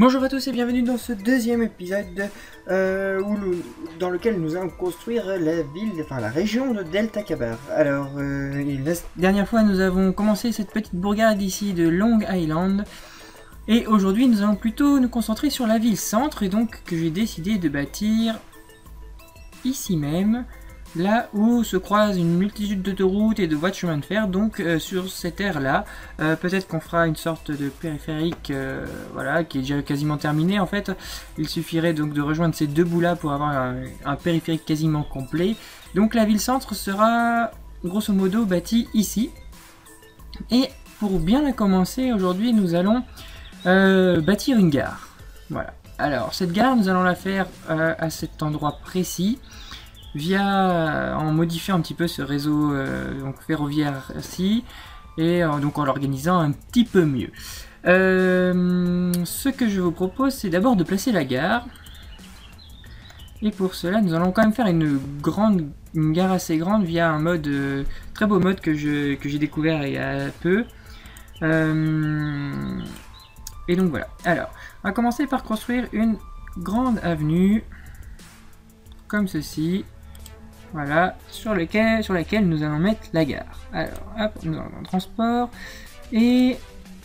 Bonjour à tous et bienvenue dans ce deuxième épisode dans lequel nous allons construire la ville, enfin la région de Deltakabarre. Alors, la dernière fois nous avons commencé cette petite bourgade ici de Long Island. Et aujourd'hui nous allons plutôt nous concentrer sur la ville-centre et donc que j'ai décidé de bâtir ici même. Là où se croisent une multitude d'autoroutes et de voies de chemin de fer, donc sur cette aire-là, peut-être qu'on fera une sorte de périphérique, voilà, qui est déjà quasiment terminé en fait. Il suffirait donc de rejoindre ces deux bouts-là pour avoir un périphérique quasiment complet. Donc la ville-centre sera grosso modo bâtie ici. Et pour bien la commencer, aujourd'hui nous allons bâtir une gare. Voilà. Alors cette gare, nous allons la faire à cet endroit précis. En modifiant un petit peu ce réseau donc ferroviaire ici et donc en l'organisant un petit peu mieux. Ce que je vous propose, c'est d'abord de placer la gare, et pour cela nous allons quand même faire une gare assez grande via un mode très beau mode que j'ai découvert il y a peu. Et donc voilà. Alors on va commencer par construire une grande avenue comme ceci. Voilà, sur laquelle nous allons mettre la gare. Alors, hop, nous allons dans transport. Et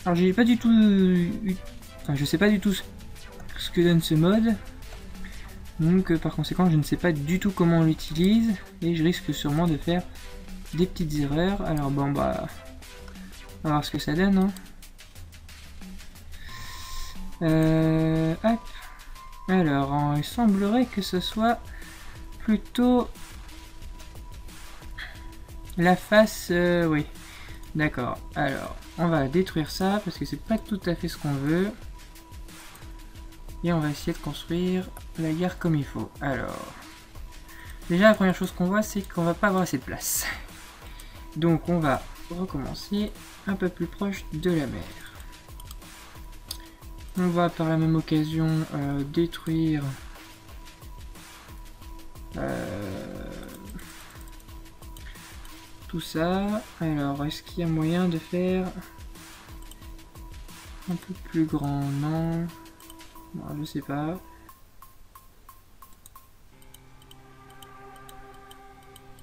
alors, j'ai pas du tout, enfin, je sais pas du tout ce que donne ce mode. Donc, par conséquent, je ne sais pas du tout comment on l'utilise et je risque sûrement de faire des petites erreurs. Alors, bon, bah, on va voir ce que ça donne. Hein. Hop. Alors, il semblerait que ce soit plutôt la face, oui, d'accord. Alors on va détruire ça parce que c'est pas tout à fait ce qu'on veut et on va essayer de construire la gare comme il faut. Alors déjà la première chose qu'on voit, c'est qu'on va pas avoir assez de place, donc on va recommencer un peu plus proche de la mer. On va par la même occasion détruire tout ça. Alors est-ce qu'il y a moyen de faire un peu plus grand? Non, bon, je sais pas.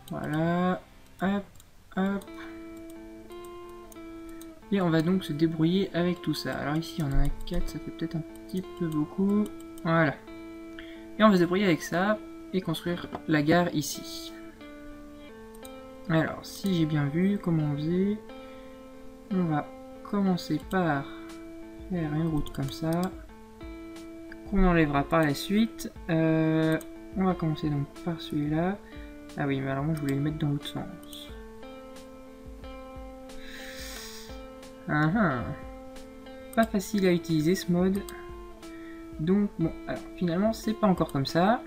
Voilà, hop hop, et on va donc se débrouiller avec tout ça. Alors ici on en a 4, ça fait peut-être un petit peu beaucoup. Voilà, et on va se débrouiller avec ça et construire la gare ici. Alors si j'ai bien vu comment on faisait, on va commencer par faire une route comme ça qu'on enlèvera par la suite. On va commencer donc par celui-là. Ah oui, mais alors moi je voulais le mettre dans l'autre sens. Pas facile à utiliser ce mode, donc bon, alors finalement c'est pas encore comme ça.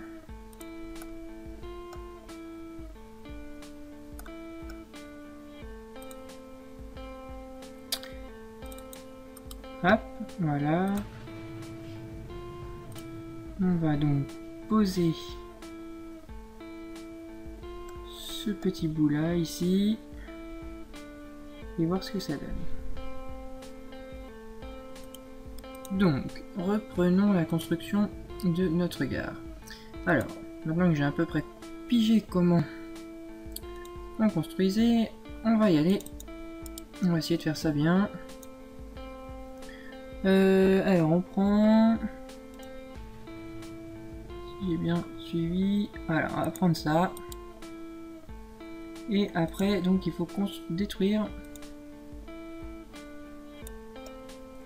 Hop, voilà. On va donc poser ce petit bout là ici et voir ce que ça donne. Donc reprenons la construction de notre gare. Alors maintenant que j'ai à peu près pigé comment on construisait, on va y aller. On va essayer de faire ça bien. Alors on prend, si j'ai bien suivi, voilà, on va prendre ça. Et après donc il faut détruire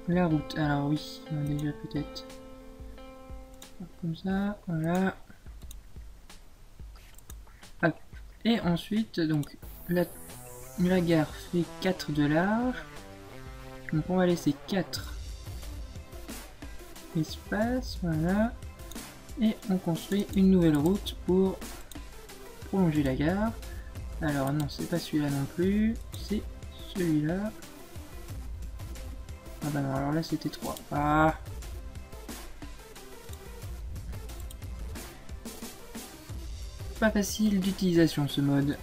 la route. Alors oui, on a déjà peut-être comme ça, voilà. Hop. Et ensuite donc la gare fait 4 de large, donc on va laisser 4 espace, voilà, et on construit une nouvelle route pour prolonger la gare. Alors non, c'est pas celui-là non plus, c'est celui-là. Ah bah non, alors là c'était 3. Ah, pas facile d'utilisation ce mode.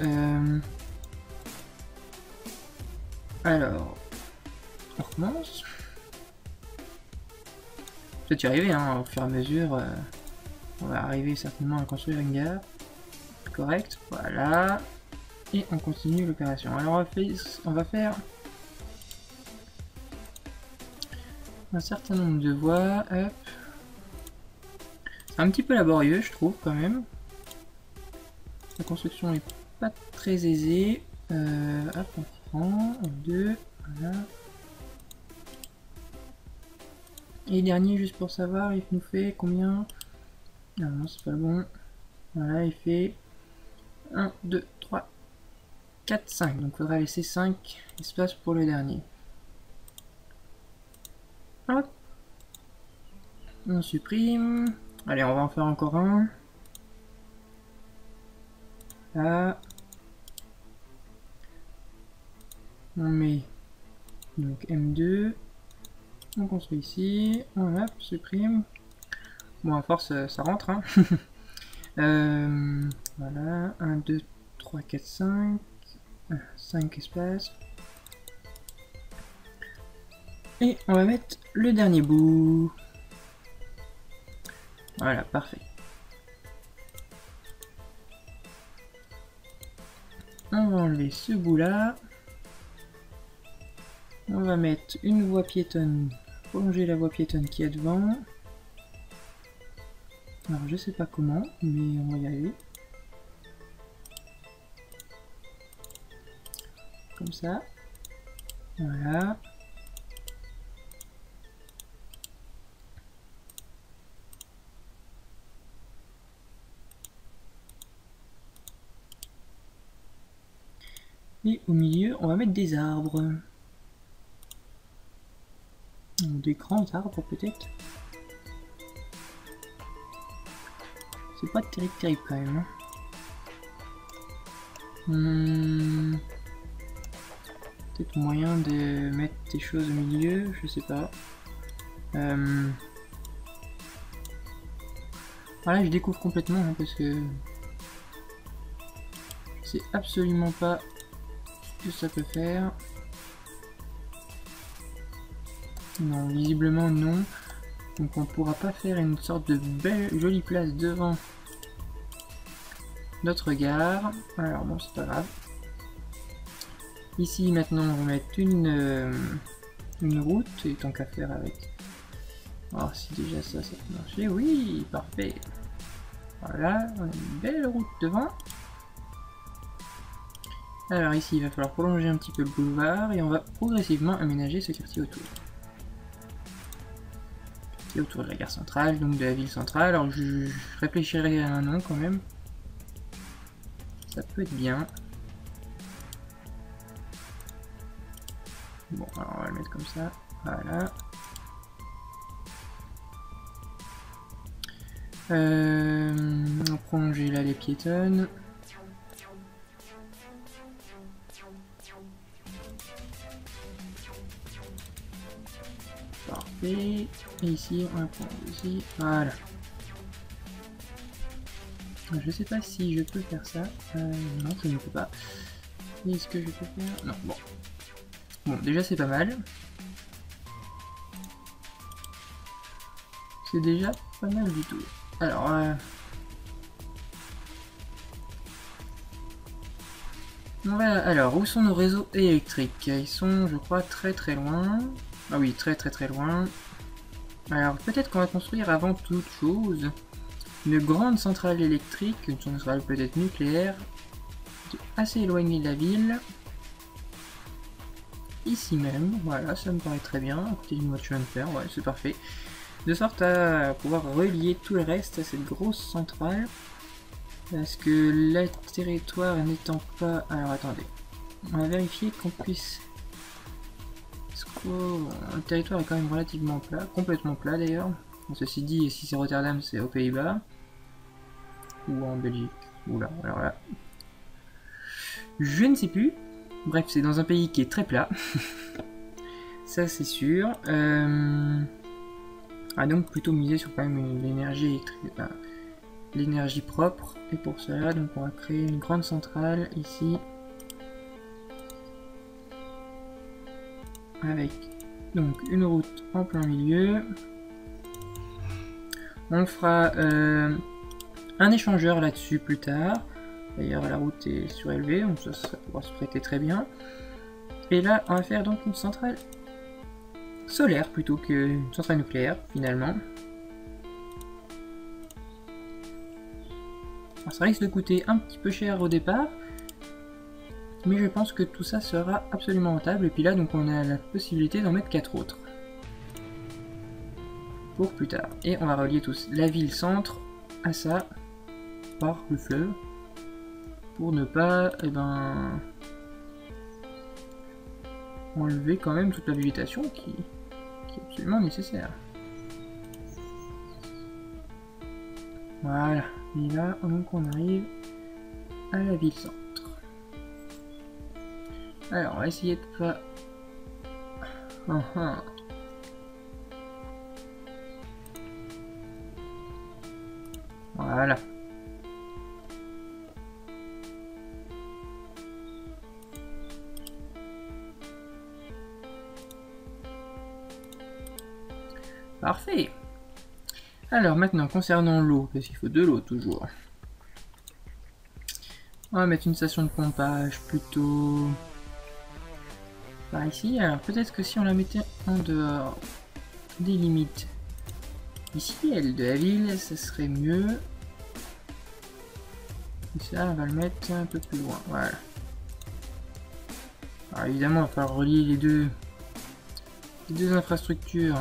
Alors on recommence. peut-être y arriver, hein, au fur et à mesure. On va arriver certainement à construire une gare. Correct, voilà. Et on continue l'opération. Alors on va faire un certain nombre de voies. Hop. Un petit peu laborieux, je trouve, quand même. La construction n'est pas très aisée. Hop, on prend 2, voilà. Et dernier, juste pour savoir, il nous fait combien? Non, non, c'est pas bon. Voilà, il fait 1, 2, 3, 4, 5. Donc il faudra laisser 5 espaces pour le dernier. Hop. On supprime. Allez, on va en faire encore un. Là. On met donc M2. On construit ici. On hop, supprime. Bon, à force, ça rentre. Hein. Voilà. 1, 2, 3, 4, 5. 5 espaces. Et on va mettre le dernier bout. Voilà, parfait. On va enlever ce bout-là. On va mettre une voie piétonne, prolonger la voie piétonne qui est devant. Alors je sais pas comment, mais on va y aller. Comme ça. Voilà. Et au milieu, on va mettre des arbres. Des grands arbres peut-être. C'est pas terrible terrible quand même. Hein. Peut-être moyen de mettre des choses au milieu, je sais pas. Voilà, je découvre complètement hein, parce que c'est absolument pas ce que ça peut faire. Non, visiblement non. Donc on pourra pas faire une sorte de belle jolie place devant notre gare. Alors bon, c'est pas grave. Ici maintenant on va mettre une route, et tant qu'à faire avec. Alors si déjà ça, ça peut marcher. Oui, parfait. Voilà, on a une belle route devant. Alors ici il va falloir prolonger un petit peu le boulevard et on va progressivement aménager ce quartier autour. Autour de la gare centrale, donc de la ville centrale. Alors je réfléchirai à un nom quand même. Ça peut être bien. Bon, alors on va le mettre comme ça. Voilà. On prolonge là les piétonnes. Parfait. Et ici, on va prendre ici, voilà. Je sais pas si je peux faire ça. Non, je ne peux pas. Est-ce que je peux faire? Non, bon. Bon, déjà c'est pas mal. C'est déjà pas mal du tout. Alors, voilà. Alors, où sont nos réseaux électriques? Ils sont, je crois, très très loin. Ah oui, très très très loin. Alors peut-être qu'on va construire avant toute chose une grande centrale électrique, une centrale peut-être nucléaire, qui est assez éloignée de la ville. Ici même, voilà, ça me paraît très bien, à côté du mode chemin de fer, ouais, c'est parfait. De sorte à pouvoir relier tout le reste à cette grosse centrale, parce que le territoire n'étant pas... Alors attendez, on va vérifier qu'on puisse... Le territoire est quand même relativement plat, complètement plat d'ailleurs. Ceci dit, si c'est Rotterdam, c'est aux Pays-Bas ou en Belgique. Oula, alors là, je ne sais plus. Bref, c'est dans un pays qui est très plat, ça c'est sûr. Ah donc plutôt miser sur quand même l'énergie électrique, enfin, l'énergie propre. Et pour cela, donc on va créer une grande centrale ici. Avec donc une route en plein milieu On fera un échangeur là-dessus plus tard. D'ailleurs, la route est surélevée, donc ça pourra se prêter très bien. Et là, on va faire donc une centrale solaire plutôt qu'une centrale nucléaire, finalement. Alors, ça risque de coûter un petit peu cher au départ, mais je pense que tout ça sera absolument rentable. Et puis là, donc, on a la possibilité d'en mettre 4 autres pour plus tard. Et on va relier tous la ville-centre à ça par le fleuve, pour ne pas enlever quand même toute la végétation qui est absolument nécessaire. Voilà, et là donc on arrive à la ville-centre. Alors on va essayer de pas... Voilà. Parfait. Alors maintenant concernant l'eau, parce qu'il faut de l'eau toujours. On va mettre une station de pompage plutôt par ici. Alors peut-être que si on la mettait en dehors des limites ici, elle de la ville, ce serait mieux. Et ça, on va le mettre un peu plus loin. Voilà. Alors évidemment, on va falloir relier les deux infrastructures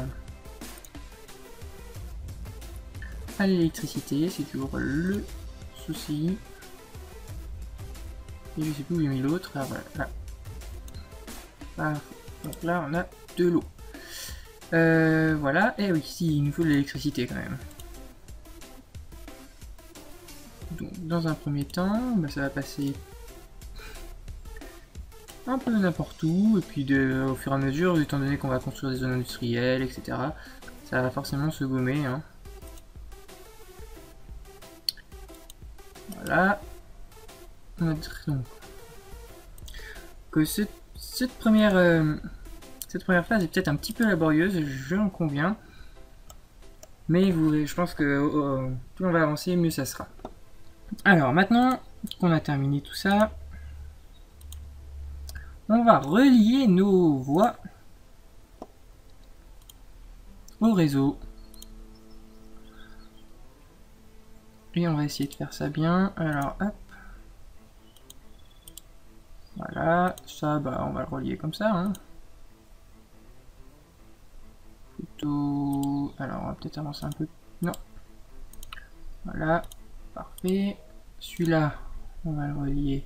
à l'électricité, c'est toujours le souci. Et je sais plus où j'ai mis l'autre. Ah voilà, là. Ah, donc là on a de l'eau. Voilà, et oui, si, il nous faut de l'électricité quand même. Donc dans un premier temps, ça va passer un peu n'importe où, et puis au fur et à mesure, étant donné qu'on va construire des zones industrielles, etc., ça va forcément se gommer, hein. Voilà, donc que cette première phase est peut-être un petit peu laborieuse, j'en conviens, mais je pense que plus on va avancer, mieux ça sera. Alors maintenant qu'on a terminé tout ça, on va relier nos voies au réseau. Et on va essayer de faire ça bien. Alors hop, voilà, ça on va le relier comme ça, hein. Plutôt, alors on va peut-être avancer un peu, non, voilà, parfait. Celui-là on va le relier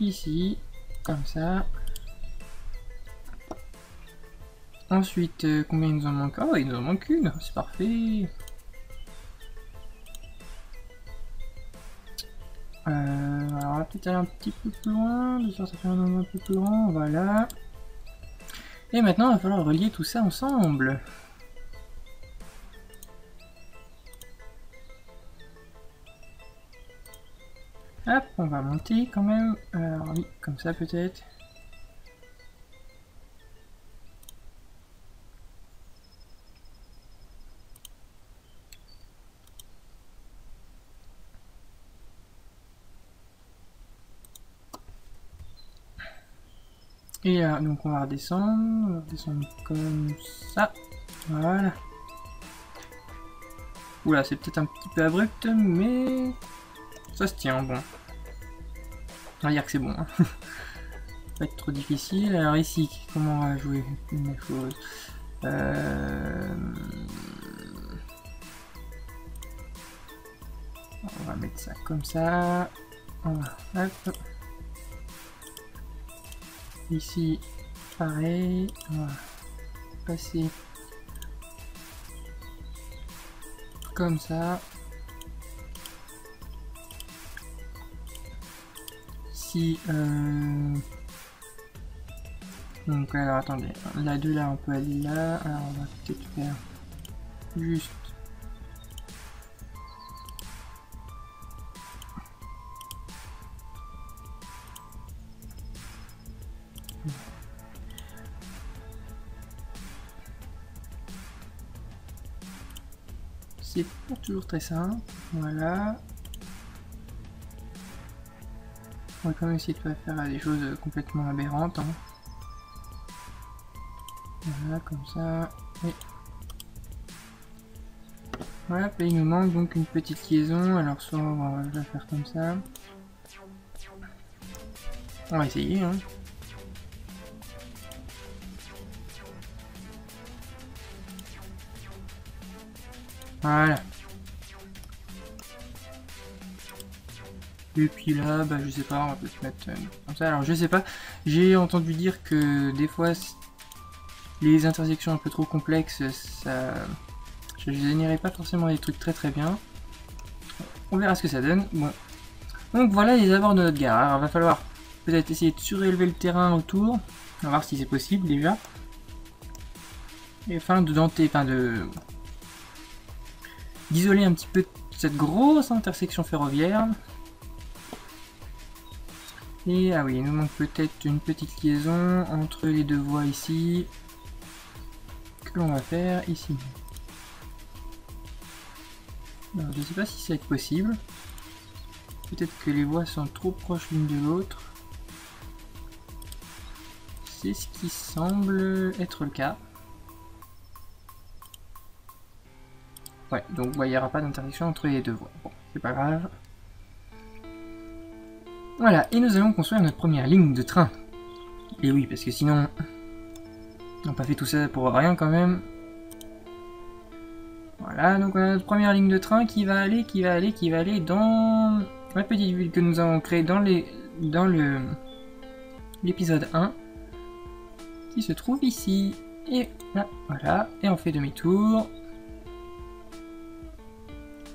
ici comme ça. Ensuite combien il nous en manque? Oh, il nous en manque une, c'est parfait. Alors on va peut-être aller un petit peu plus loin, de sorte à faire un nombre un peu plus grand, voilà. Et maintenant il va falloir relier tout ça ensemble. Hop, on va monter quand même, alors oui, comme ça peut-être. Et là, donc on va redescendre comme ça, voilà. Oula, c'est peut-être un petit peu abrupt, mais ça se tient, bon. On va dire que c'est bon, hein. Ça va être trop difficile. Alors ici, comment on va jouer une chose, on va mettre ça comme ça, voilà, hop. Ici, pareil, on va passer comme ça. Si, donc alors attendez, là de là on peut aller là, alors on va peut-être faire juste qui est pour toujours très simple. Voilà. On va quand même essayer de ne pas faire des choses complètement aberrantes. Voilà, comme ça. Et... voilà, puis il nous manque donc une petite liaison. Alors soit on va la faire comme ça. On va essayer. Voilà. Et puis là, bah, je sais pas, on va peut-être mettre comme ça. Alors je sais pas, j'ai entendu dire que des fois les intersections un peu trop complexes, ça... je générais pas forcément des trucs très bien. On verra ce que ça donne. Bon. Donc voilà les abords de notre gare. Alors il va falloir peut-être essayer de surélever le terrain autour. On va voir si c'est possible déjà. Et enfin de denter, enfin de... d'isoler un petit peu cette grosse intersection ferroviaire. Et ah oui, il nous manque peut-être une petite liaison entre les deux voies ici. Que l'on va faire ici. Alors, je ne sais pas si ça va être possible. Peut-être que les voies sont trop proches l'une de l'autre. C'est ce qui semble être le cas. Ouais, donc il n'y aura pas d'intersection entre les deux voies. Bon, c'est pas grave. Voilà, et nous allons construire notre première ligne de train. Et oui, parce que sinon, on n'a pas fait tout ça pour rien quand même. Voilà, donc on a notre première ligne de train qui va aller, qui va aller dans la petite ville que nous avons créée dans l'épisode 1. Qui se trouve ici. Et là, voilà, et on fait demi-tour.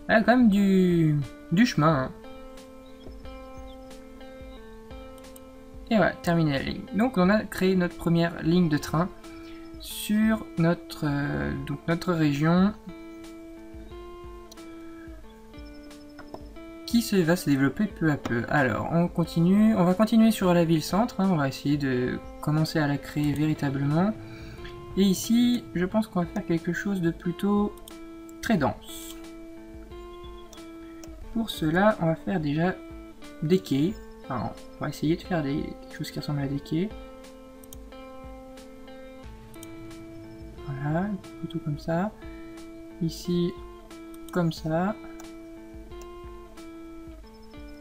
Ah, quand même du chemin. Et voilà, terminé la ligne. Donc on a créé notre première ligne de train sur notre, donc notre région qui va se développer peu à peu. Alors on continue, on va continuer sur la ville-centre, on va essayer de commencer à la créer véritablement. Et ici, je pense qu'on va faire quelque chose de plutôt très dense. Pour cela, on va faire déjà des quais. Enfin, on va essayer de faire quelque chose qui ressemble à des quais. Voilà, plutôt comme ça. Ici, comme ça.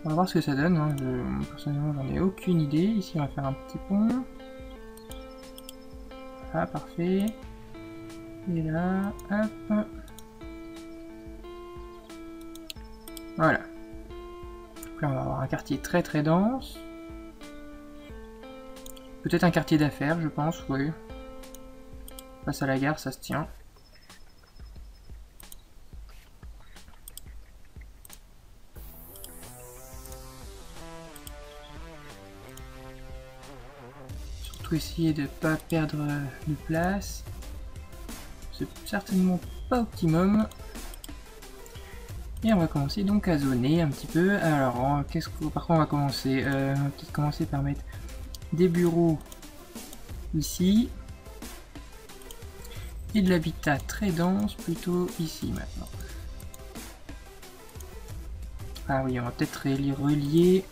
On va voir ce que ça donne. Personnellement, j'en ai aucune idée. Ici, on va faire un petit pont. Voilà, parfait. Et là, hop. Voilà. Donc là, on va avoir un quartier très dense. Peut-être un quartier d'affaires, je pense, oui. Face à la gare, ça se tient. Surtout essayer de ne pas perdre de place. C'est certainement pas optimum. Et on va commencer donc à zoner un petit peu. Alors, qu'est-ce que, par quoi on va commencer? On va peut-être commencer par mettre des bureaux ici. Et de l'habitat très dense plutôt ici maintenant. Ah oui, on va peut-être relier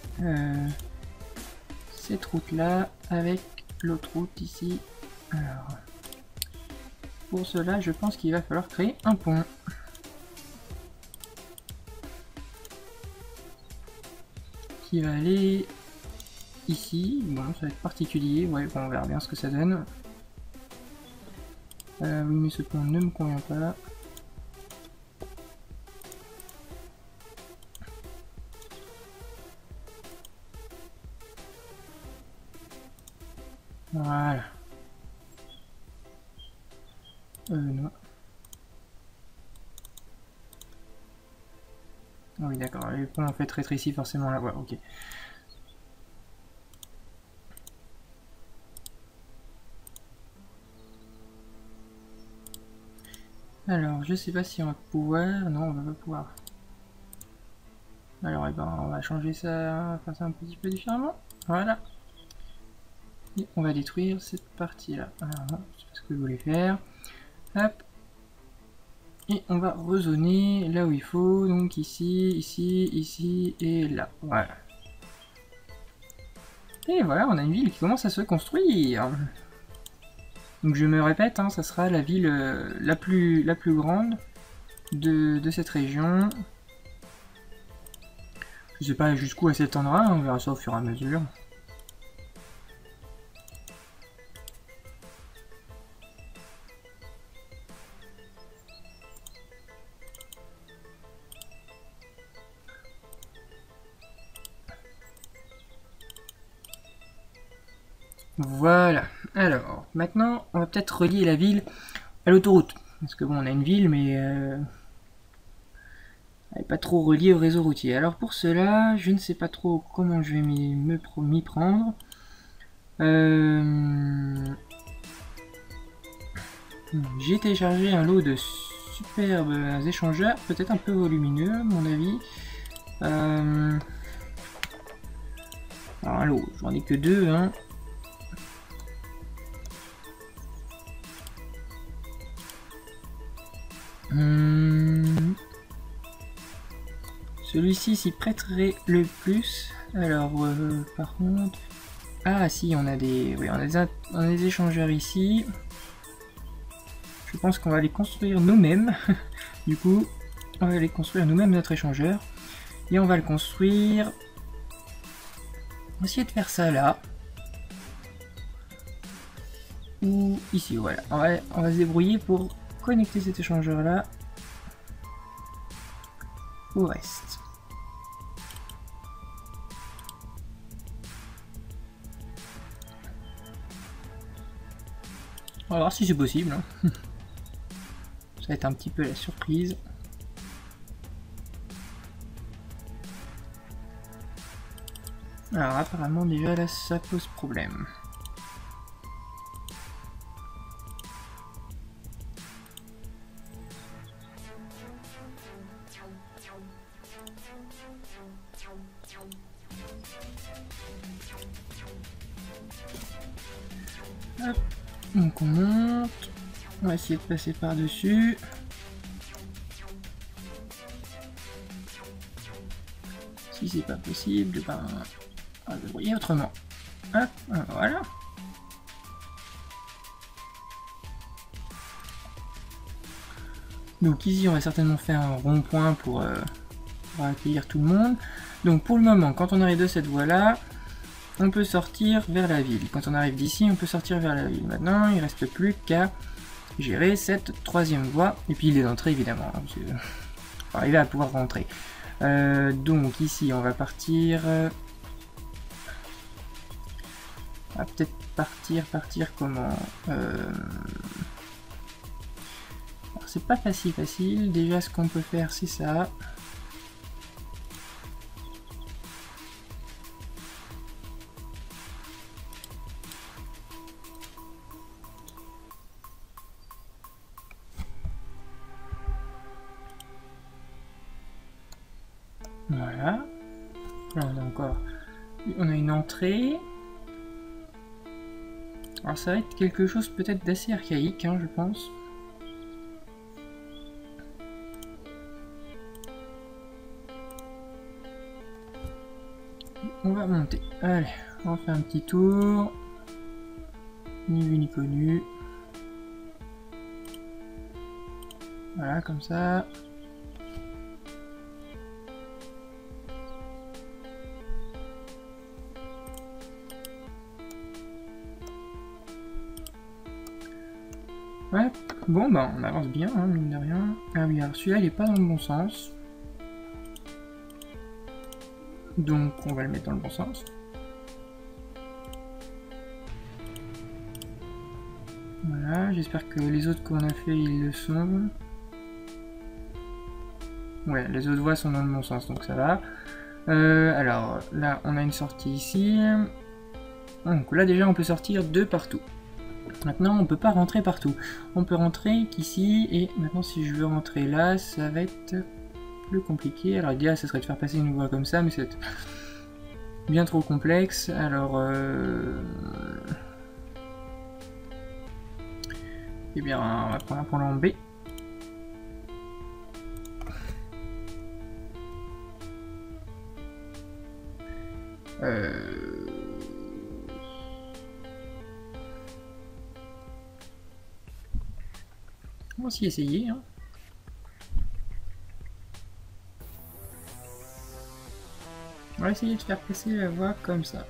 cette route-là avec l'autre route ici. Alors, pour cela, je pense qu'il va falloir créer un pont. Qui va aller ici. Bon, ça va être particulier. Ouais, bon, on verra bien ce que ça donne. Oui, mais ce pont ne me convient pas. Voilà. Non. Oui, d'accord, les ponts en fait rétrécit forcément la voie, ok. Alors, je sais pas si on va pouvoir... non, on va pas pouvoir. Alors, et ben, on va changer ça, on va faire ça un petit peu différemment. Voilà. Et on va détruire cette partie-là. Voilà, je sais pas ce que je voulais faire. Hop. Et on va rezoner là où il faut, donc ici, ici, ici et là. Voilà. Et voilà, on a une ville qui commence à se construire. Donc je me répète, hein, ça sera la ville la plus grande de cette région. Je sais pas jusqu'où elle s'étendra, on verra ça au fur et à mesure. Voilà, alors maintenant on va peut-être relier la ville à l'autoroute, parce que bon, on a une ville mais elle n'est pas trop reliée au réseau routier. Alors pour cela, je ne sais pas trop comment je vais m'y prendre. J'ai téléchargé un lot de superbes échangeurs, peut-être un peu volumineux à mon avis. Alors un lot, j'en ai que deux, hein. Celui-ci s'y prêterait le plus. Alors par contre, ah si, on a des, oui, on a des échangeurs ici. Je pense qu'on va les construire nous-mêmes. Du coup, on va les construire nous-mêmes, notre échangeur, et on va le construire. On va essayer de faire ça là ou ici. Voilà, on va se débrouiller pour connecter cet échangeur là au reste. On va voir si c'est possible, hein. Ça va être un petit peu la surprise. Alors apparemment déjà là ça pose problème. Hop. Donc on monte, on va essayer de passer par dessus. Si c'est pas possible, ben on va le débrouiller autrement. Hop, voilà. Donc ici on va certainement faire un rond-point pour accueillir tout le monde. Donc pour le moment, quand on arrive de cette voie là, on peut sortir vers la ville. Quand on arrive d'ici, on peut sortir vers la ville. Maintenant, il reste plus qu'à gérer cette troisième voie. Et puis les entrées, évidemment. Hein, parce que... enfin, il va pouvoir rentrer. Donc ici, on va partir... on va peut-être partir comment Alors c'est pas facile. Déjà, ce qu'on peut faire, c'est ça. Voilà. Là, on a encore... on a une entrée. Alors ça va être quelque chose peut-être d'assez archaïque, hein, je pense. On va monter. Allez, on fait un petit tour. Ni vu ni connu. Voilà, comme ça. Ouais, bon bah on avance bien, hein, mine de rien. Ah oui, alors celui-là il est pas dans le bon sens. Donc on va le mettre dans le bon sens. Voilà, j'espère que les autres qu'on a fait ils le sont. Ouais, les autres voies sont dans le bon sens, donc ça va. Alors là on a une sortie ici. Donc là déjà on peut sortir de partout. Maintenant, on ne peut pas rentrer partout. On peut rentrer qu'ici, et maintenant si je veux rentrer là, ça va être plus compliqué. Alors l'idéal, ça serait de faire passer une voie comme ça, mais c'est bien trop complexe. Alors, eh bien, on va prendre un plan B. On va s'y essayer, hein. On va essayer de faire passer la voie comme ça.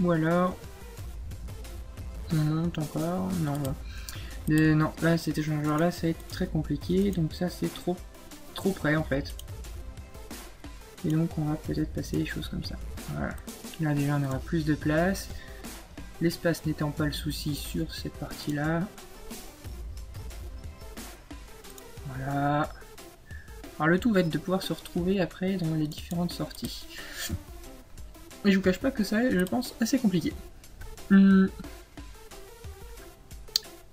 Ou alors... on monte encore... non, voilà. Non, là, cet échangeur-là, ça va être très compliqué. Donc ça, c'est trop près, en fait. Et donc, on va peut-être passer les choses comme ça. Voilà. Là, déjà, on aura plus de place. L'espace n'étant pas le souci sur cette partie-là. Voilà. Alors, le tout va être de pouvoir se retrouver après dans les différentes sorties. Mais je vous cache pas que ça est, je pense, assez compliqué.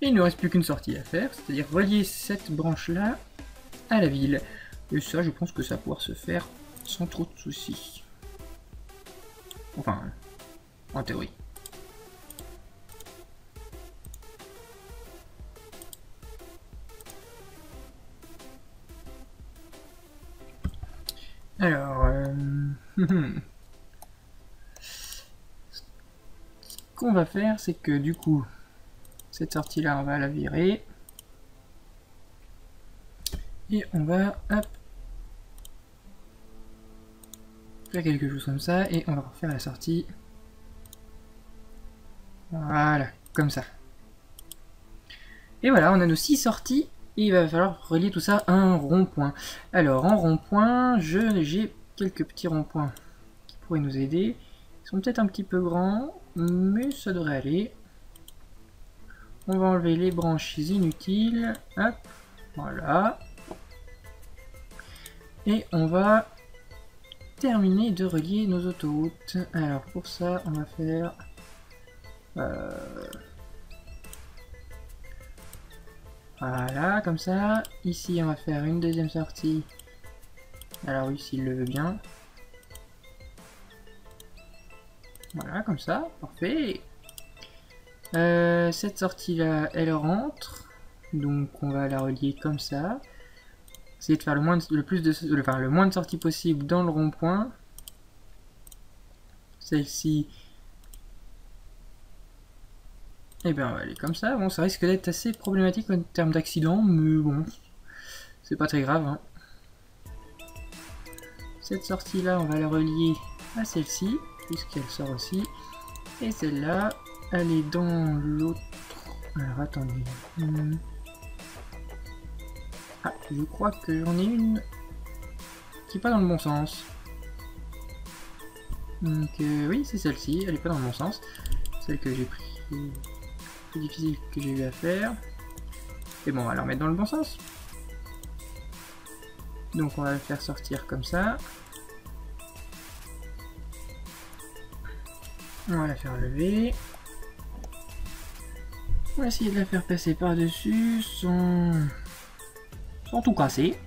Et il ne reste plus qu'une sortie à faire, c'est-à-dire relier cette branche-là à la ville. Et ça, je pense que ça va pouvoir se faire sans trop de soucis. Enfin, en théorie. Alors... ce qu'on va faire, c'est que du coup... cette sortie-là, on va la virer. Et on va, hop, faire quelque chose comme ça. Et on va refaire la sortie. Voilà, comme ça. Et voilà, on a nos 6 sorties. Et il va falloir relier tout ça à un rond-point. Alors, en rond-point, j'ai quelques petits ronds-points qui pourraient nous aider. Ils sont peut-être un petit peu grands, mais ça devrait aller. On va enlever les branches inutiles, hop, voilà. Et on va terminer de relier nos autoroutes. Alors pour ça, on va faire... voilà, comme ça. Ici, on va faire une deuxième sortie. Alors oui, s'il le veut bien. Voilà, comme ça, parfait. Cette sortie là, elle rentre, donc on va la relier comme ça. Essayer de faire le moins de sorties possible dans le rond-point. Celle-ci, et ben on va aller comme ça. Bon, ça risque d'être assez problématique en termes d'accident, mais bon, c'est pas très grave, hein. Cette sortie là, on va la relier à celle-ci, puisqu'elle sort aussi, et celle-là. Elle est dans l'autre... Alors attendez... Ah, je crois que j'en ai une qui n'est pas dans le bon sens. Donc oui, c'est celle-ci, elle n'est pas dans le bon sens. Celle que j'ai pris, plus difficile que j'ai eu à faire. Et bon, on va la remettre dans le bon sens. Donc on va la faire sortir comme ça. On va la faire lever. On va essayer de la faire passer par-dessus sans tout casser.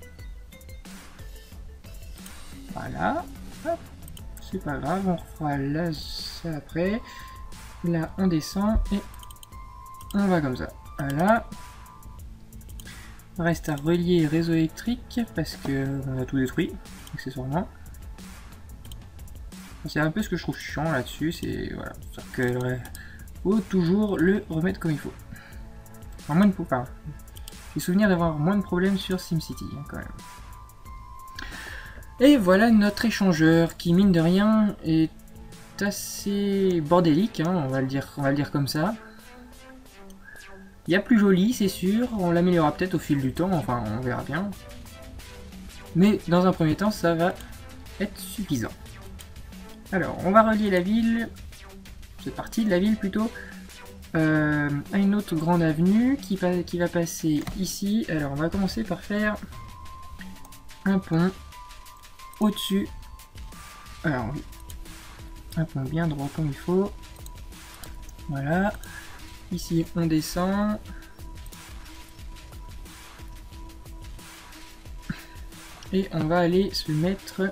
Voilà. Hop. C'est pas grave, on refera là ça après. Là, on descend et on va comme ça. Voilà. Reste à relier le réseau électrique parce que on a tout détruit, accessoirement. C'est un peu ce que je trouve chiant là-dessus, c'est voilà, que faut toujours le remettre comme il faut. Enfin, moins de pas. J'ai souvenir d'avoir moins de problèmes sur SimCity, hein, quand même. Et voilà notre échangeur qui, mine de rien, est assez bordélique, hein, on va le dire comme ça. Il y a plus joli, c'est sûr, on l'améliorera peut-être au fil du temps, enfin on verra bien. Mais dans un premier temps, ça va être suffisant. Alors, on va relier la ville... cette partie de la ville plutôt, à une autre grande avenue qui va passer ici. Alors on va commencer par faire un pont au-dessus. Alors oui, un pont bien droit comme il faut. Voilà, ici on descend. Et on va aller se mettre...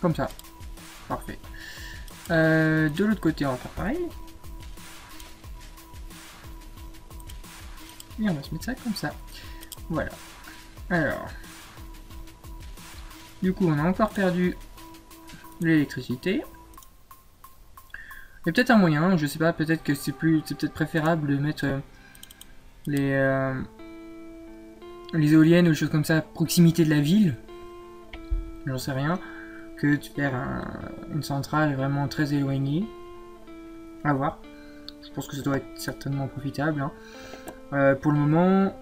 Comme ça. Parfait. De l'autre côté, on va faire pareil. Et on va se mettre ça comme ça. Voilà. Alors. Du coup, on a encore perdu l'électricité. Il y a peut-être un moyen, je sais pas, peut-être que c'est peut-être préférable de mettre les éoliennes ou des choses comme ça à proximité de la ville. J'en sais rien. Que de faire une centrale vraiment très éloignée. À voir. Je pense que ça doit être certainement profitable. Hein. Pour le moment,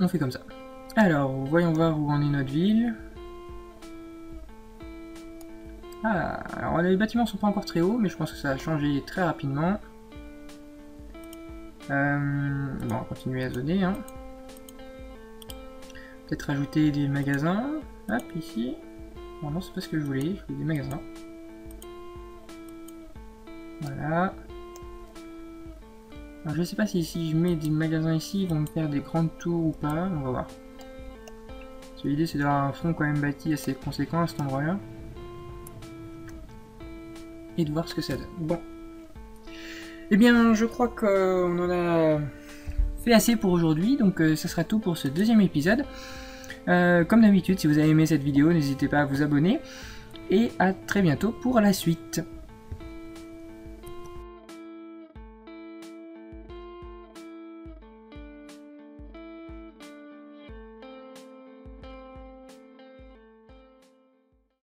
on fait comme ça. Alors, voyons voir où en est notre ville. Ah, alors les bâtiments sont pas encore très hauts, mais je pense que ça a changé très rapidement. Bon, on va continuer à zoner. Hein. Peut-être rajouter des magasins. Hop, ici. Bon, non, c'est pas ce que je voulais des magasins. Voilà. Alors, je sais pas si je mets des magasins ici, ils vont me faire des grandes tours ou pas, on va voir. Parce que l'idée c'est d'avoir un front quand même bâti assez conséquent à cet endroit-là. Et de voir ce que ça donne. Bon. Eh bien, je crois qu'on en a fait assez pour aujourd'hui, donc ça sera tout pour ce deuxième épisode. Comme d'habitude, si vous avez aimé cette vidéo, n'hésitez pas à vous abonner. Et à très bientôt pour la suite.